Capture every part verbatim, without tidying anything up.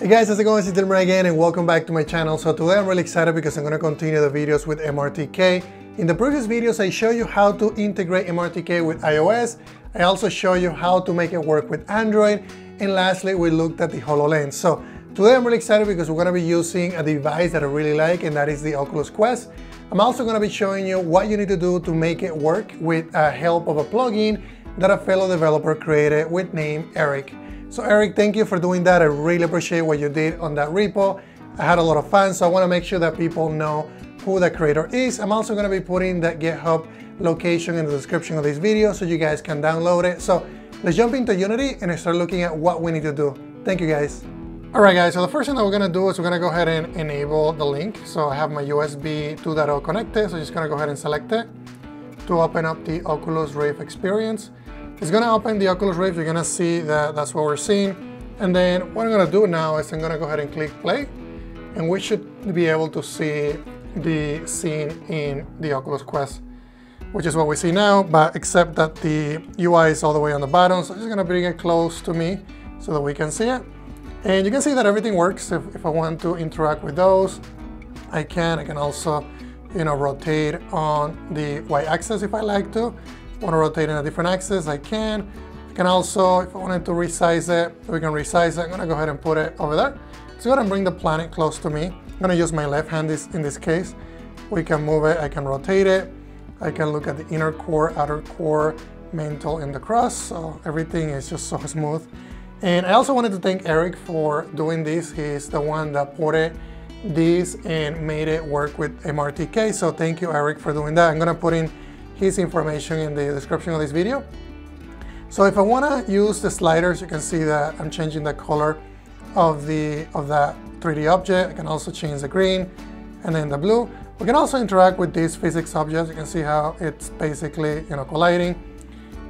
Hey guys, how's it going? It's Dilmer again and welcome back to my channel. So today I'm really excited because I'm going to continue the videos with M R T K. In the previous videos I show you how to integrate M R T K with iOS. I also show you how to make it work with Android. And lastly, we looked at the HoloLens. So today I'm really excited because we're going to be using a device that I really like, and that is the Oculus Quest. I'm also going to be showing you what you need to do to make it work with the help of a plugin that a fellow developer created with name Eric. So Eric, thank you for doing that. I really appreciate what you did on that repo. I had a lot of fun, so I want to make sure that people know who the creator is. I'm also going to be putting that GitHub location in the description of this video so you guys can download it. So let's jump into Unity and start looking at what we need to do. Thank you guys. All right guys, so the first thing that we're going to do is we're going to go ahead and enable the link. So I have my U S B two point oh connected, so I'm just going to go ahead and select it to open up the Oculus Rift experience. It's gonna open the Oculus Rift, you're gonna see that that's what we're seeing. And then what I'm gonna do now is I'm gonna go ahead and click play, and we should be able to see the scene in the Oculus Quest, which is what we see now, but except that the U I is all the way on the bottom, so it's gonna bring it close to me so that we can see it. And you can see that everything works. If, if I want to interact with those, I can. I can also, you know, rotate on the Y-axis if I like to. Want to rotate in a different axis, I can. I can also, if I wanted to resize it, we can resize it. I'm gonna go ahead and put it over there. So go ahead and bring the planet close to me. I'm gonna use my left hand this, in this case. We can move it, I can rotate it. I can look at the inner core, outer core, mantle, and the cross. So everything is just so smooth. And I also wanted to thank Eric for doing this. He's the one that ported this and made it work with M R T K. So thank you, Eric, for doing that. I'm gonna put in his information in the description of this video. So if I wanna use the sliders, you can see that I'm changing the color of, the, of that three D object. I can also change the green and then the blue. We can also interact with these physics objects. You can see how it's basically, you know, colliding.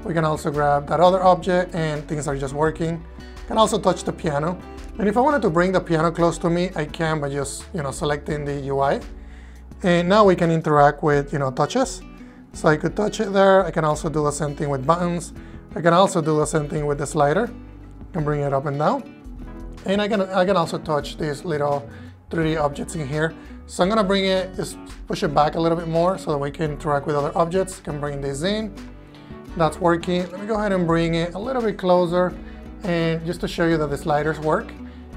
We can also grab that other object and things are just working. You can also touch the piano. And if I wanted to bring the piano close to me, I can by just, you know, selecting the U I. And now we can interact with, you know, touches. So I could touch it there. I can also do the same thing with buttons. I can also do the same thing with the slider. I can bring it up and down. And I can, I can also touch these little three D objects in here. So I'm gonna bring it, just push it back a little bit more so that we can interact with other objects. I can bring this in. That's working. Let me go ahead and bring it a little bit closer. And just to show you that the sliders work.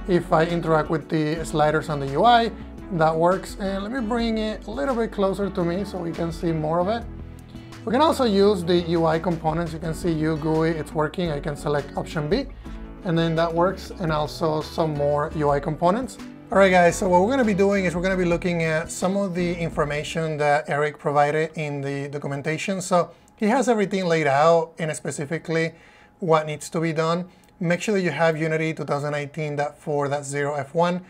If I interact with the sliders on the U I, that works. And let me bring it a little bit closer to me so we can see more of it. We can also use the U I components. You can see U G U I, it's working. I can select option B and then that works, and also some more U I components. All right guys, so what we're gonna be doing is we're gonna be looking at some of the information that Eric provided in the documentation. So he has everything laid out and specifically what needs to be done. Make sure that you have Unity twenty eighteen point four point zero F one.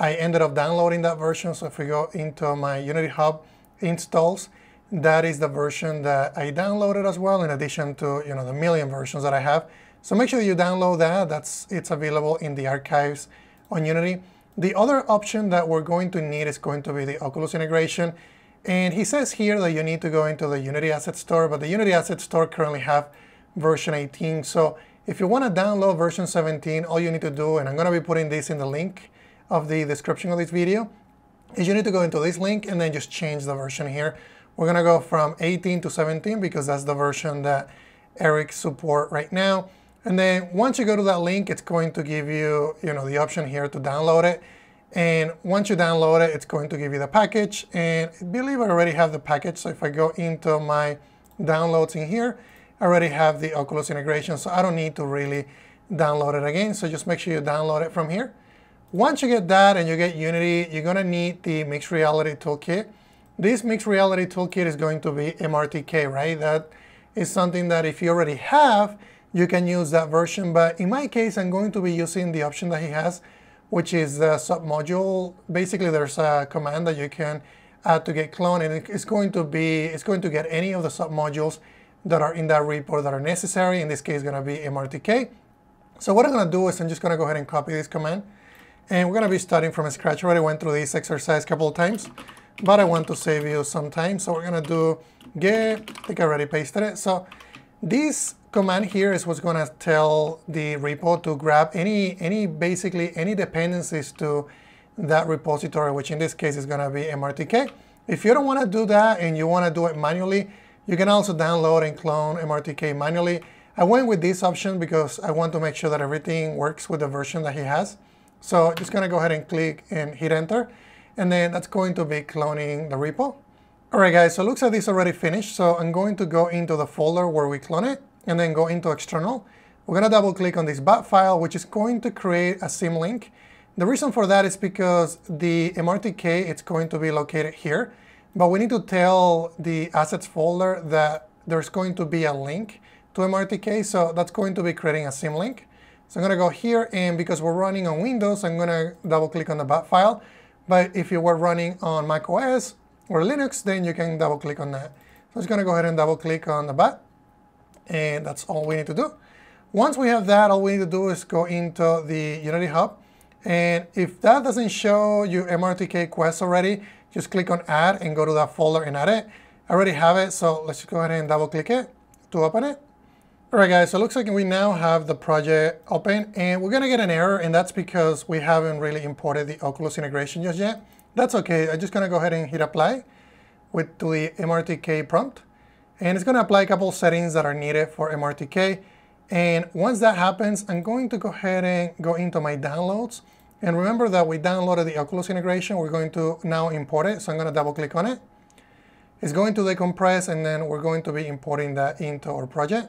I ended up downloading that version. So if we go into my Unity Hub installs, that is the version that I downloaded as well, in addition to, you know, the million versions that I have. So make sure you download that. That's, it's available in the archives on Unity. The other option that we're going to need is going to be the Oculus integration. And he says here that you need to go into the Unity Asset Store, but the Unity Asset Store currently have version eighteen. So if you want to download version seventeen, all you need to do, and I'm going to be putting this in the link of the description of this video, is you need to go into this link and then just change the version here. We're gonna go from eighteen to seventeen because that's the version that Eric supports right now. And then once you go to that link, it's going to give you, you know, the option here to download it. And once you download it, it's going to give you the package. And I believe I already have the package. So if I go into my downloads in here, I already have the Oculus integration. So I don't need to really download it again. So just make sure you download it from here. Once you get that and you get Unity, you're gonna need the Mixed Reality Toolkit. This Mixed Reality Toolkit is going to be M R T K, right? That is something that if you already have, you can use that version. But in my case, I'm going to be using the option that he has, which is the submodule. Basically, there's a command that you can add to get clone, and it's going to be, it's going to get any of the submodules that are in that repo that are necessary. In this case, it's gonna be M R T K. So what I'm gonna do is I'm just gonna go ahead and copy this command. And we're gonna be starting from scratch. I already went through this exercise a couple of times, but I want to save you some time. So we're gonna do get, I think I already pasted it. So this command here is what's going to tell the repo to grab any, any basically any dependencies to that repository, which in this case is going to be M R T K. If you don't want to do that and you want to do it manually, you can also download and clone M R T K manually. I went with this option because I want to make sure that everything works with the version that he has. So just going to go ahead and click and hit enter. And then that's going to be cloning the repo. All right, guys, so it looks like this already finished. So I'm going to go into the folder where we clone it and then go into external. We're going to double click on this bat file, which is going to create a sim link. The reason for that is because the M R T K, it's going to be located here, but we need to tell the assets folder that there's going to be a link to M R T K. So that's going to be creating a sim link. So I'm going to go here, and because we're running on Windows, I'm going to double click on the bat file. But if you were running on macOS or Linux, then you can double click on that. So it's going to go ahead and double click on the bat, and that's all we need to do. Once we have that, all we need to do is go into the Unity Hub. And if that doesn't show you M R T K Quest already, just click on add and go to that folder and add it. I already have it, so let's go ahead and double click it to open it. All right, guys, so it looks like we now have the project open, and we're going to get an error, and that's because we haven't really imported the Oculus integration just yet. That's okay. I'm just going to go ahead and hit apply with the M R T K prompt, and it's going to apply a couple settings that are needed for M R T K. And once that happens, I'm going to go ahead and go into my downloads, and remember that we downloaded the Oculus integration. We're going to now import it, so I'm going to double click on it. It's going to decompress, and then we're going to be importing that into our project.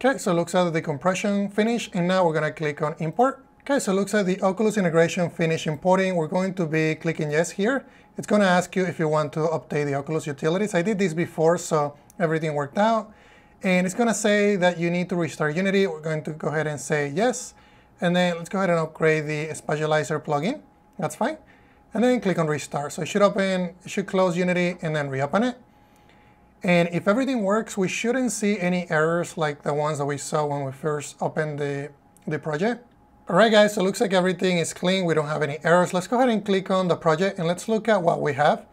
Okay, so it looks like the decompression finished, and now we're going to click on import. Okay, so it looks like the Oculus integration finished importing. We're going to be clicking yes here. It's going to ask you if you want to update the Oculus utilities. I did this before, so everything worked out. And it's going to say that you need to restart Unity. We're going to go ahead and say yes. And then let's go ahead and upgrade the Spatializer plugin. That's fine. And then click on restart. So it should open, it should close Unity and then reopen it. And if everything works, we shouldn't see any errors like the ones that we saw when we first opened the, the project. All right, guys, so it looks like everything is clean. We don't have any errors. Let's go ahead and click on the project and let's look at what we have.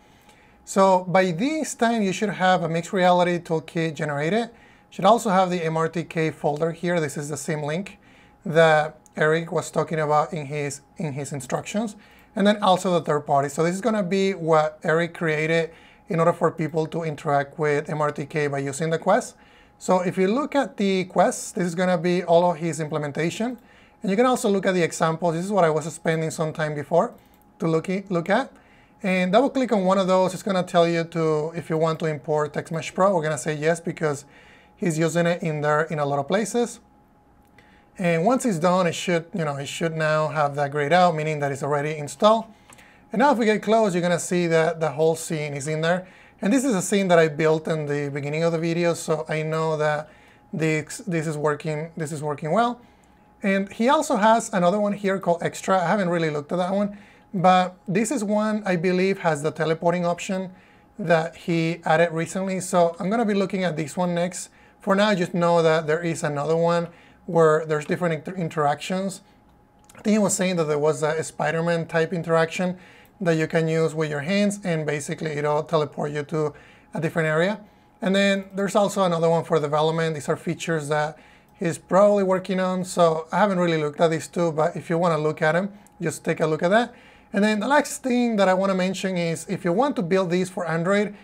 So by this time, you should have a mixed reality toolkit generated. You should also have the M R T K folder here. This is the sim link that Eric was talking about in his, in his instructions. And then also the third party. So this is going to be what Eric created in order for people to interact with M R T K by using the Quest. So if you look at the Quest, this is going to be all of his implementation. And you can also look at the examples. This is what I was spending some time before to look, look at. And double click on one of those. It's going to tell you to, if you want to import TextMesh Pro, we're going to say yes because he's using it in there in a lot of places. And once it's done, it should, you know, it should now have that grayed out, meaning that it's already installed. And now if we get close, you're going to see that the whole scene is in there. And this is a scene that I built in the beginning of the video, so I know that this, this, is working, this is working well. And he also has another one here called Extra. I haven't really looked at that one, but this is one I believe has the teleporting option that he added recently. So I'm going to be looking at this one next. For now, just know that there is another one where there's different inter interactions. I think he was saying that there was a Spider-Man type interaction that you can use with your hands, and basically it'll teleport you to a different area. And then there's also another one for development. These are features that he's probably working on. So I haven't really looked at these two, but if you want to look at them, just take a look at that. And then the last thing that I want to mention is if you want to build these for Android,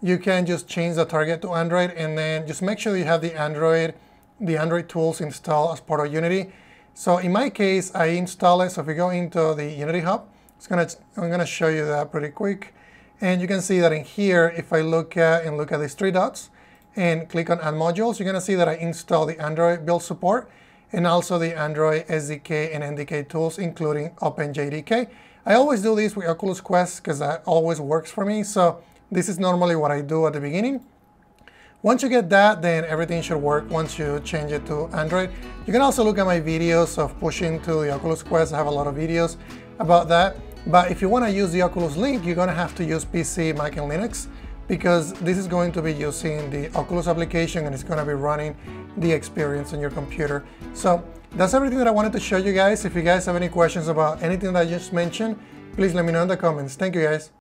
you can just change the target to Android, and then just make sure you have the Android, the Android tools installed as part of Unity. So in my case, I install it. So if you go into the Unity Hub, It's gonna, I'm gonna show you that pretty quick. And you can see that in here, if I look at and look at these three dots and click on add modules, you're gonna see that I install the Android build support and also the Android S D K and N D K tools, including OpenJDK. I always do this with Oculus Quest because that always works for me. So this is normally what I do at the beginning. Once you get that, then everything should work once you change it to Android. You can also look at my videos of pushing to the Oculus Quest. I have a lot of videos about that. But if you want to use the Oculus link, you're going to have to use P C, Mac, and Linux, because this is going to be using the Oculus application and it's going to be running the experience on your computer. So that's everything that I wanted to show you guys. If you guys have any questions about anything that I just mentioned, please let me know in the comments. Thank you, guys.